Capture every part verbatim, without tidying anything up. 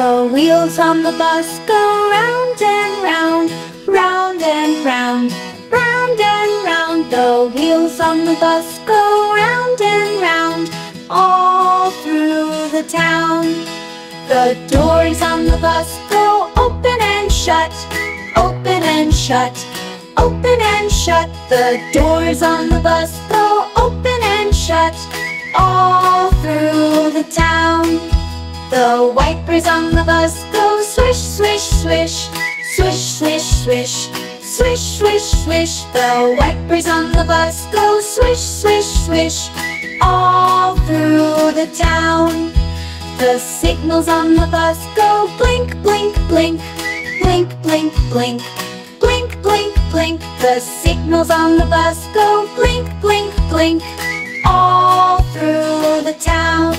The wheels on the bus go round and round, round and round, round and round. The wheels on the bus go round and round, all through the town. The doors on the bus go open and shut, open and shut, open and shut. The doors on the bus go open and shut, all through the town. The wipers on the bus go swish, swish, swish, swish, swish, swish, swish, swish, swish. The wipers on the bus go swish, swish, swish, all through the town. The signals on the bus go blink, blink, blink, blink, blink, blink, blink, blink, blink. The signals on the bus go blink, blink, blink, all through the town.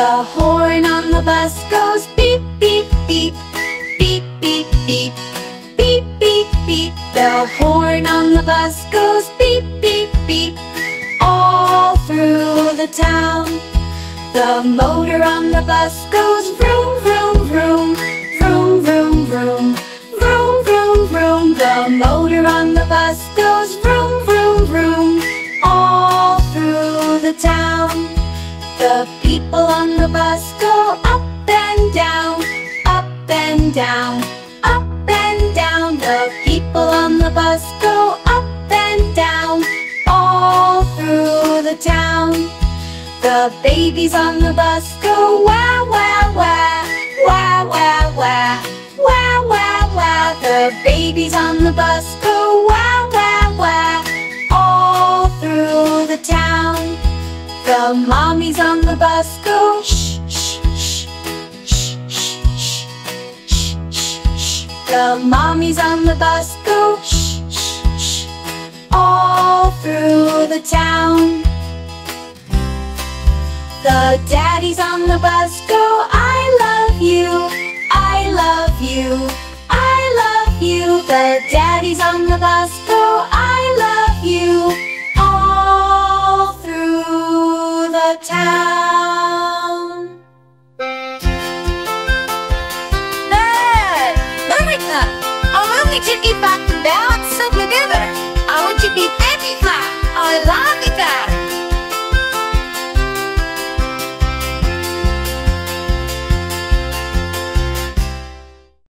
The horn on the bus goes beep, beep, beep, beep, beep, beep, beep, beep, beep. The horn on the bus goes beep, beep, beep, all through the town. The motor on the bus goes vroom, vroom, vroom, vroom, vroom, vroom, vroom, vroom, vroom. The motor on the bus goes vroom, vroom, vroom, all through the town. The people on the bus go up and down, up and down, up and down. The people on the bus go up and down, all through the town. The babies on the bus go wah, wah, wah, wah, wah, wah, wah, wah, wah. The babies on the bus go wah, wah, wah, all through the town. The mommies on the bus go shh, shh, shh, shh, shh, shh, shh. The mommies on the bus go shh, shh, shh, all through the town. The daddies on the bus go I love you, I love you, I love you. The daddies on the bus go I love you, town. There! Perfect! I want you to keep back to balance together. I want you to be happy. I love it.